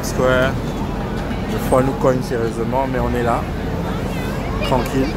Times Square. Le froid nous cogne sérieusement, mais on est là, tranquille.